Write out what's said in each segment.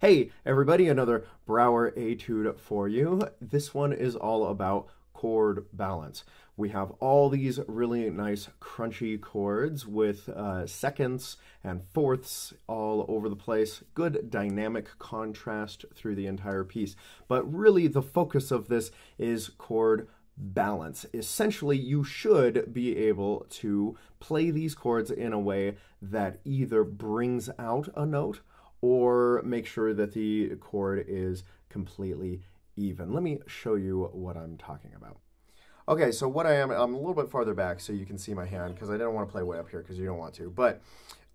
Hey everybody, another Brouwer etude for you. This one is all about chord balance. We have all these really nice crunchy chords with seconds and fourths all over the place. Good dynamic contrast through the entire piece. But really the focus of this is chord balance. Essentially, you should be able to play these chords in a way that either brings out a note or make sure that the chord is completely even. Let me show you what I'm talking about. Okay, so what I'm a little bit farther back so you can see my hand because I didn't want to play way up here because you don't want to, but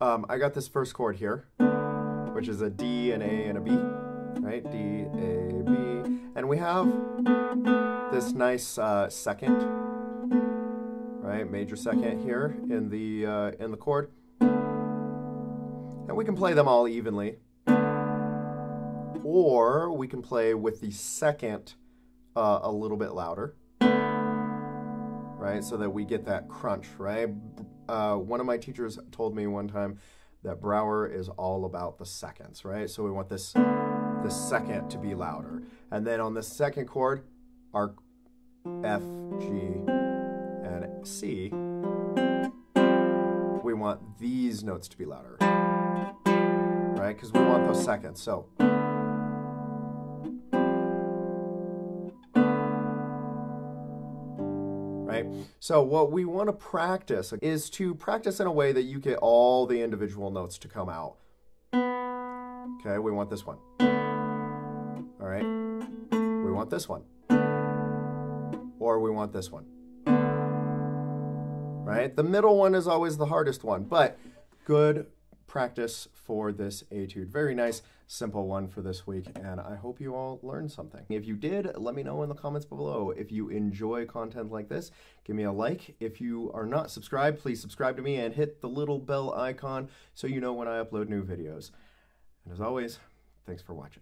I got this first chord here, which is a D, an A, and a B, right? D, A, B, and we have this nice second, right? Major second here in the chord. And we can play them all evenly, or we can play with the second a little bit louder, right? So that we get that crunch, right? One of my teachers told me one time that Brouwer is all about the seconds, right? So we want this second to be louder. And then on the second chord, our F, G, and C, we want these notes to be louder, right? Because we want those seconds. So, right? So what we want to practice is to practice in a way that you get all the individual notes to come out. Okay, we want this one. All right, we want this one. Or we want this one, right? The middle one is always the hardest one, but good practice for this etude. Very nice, simple one for this week, and I hope you all learned something. If you did, let me know in the comments below. If you enjoy content like this, give me a like. If you are not subscribed, please subscribe to me and hit the little bell icon so you know when I upload new videos. And as always, thanks for watching.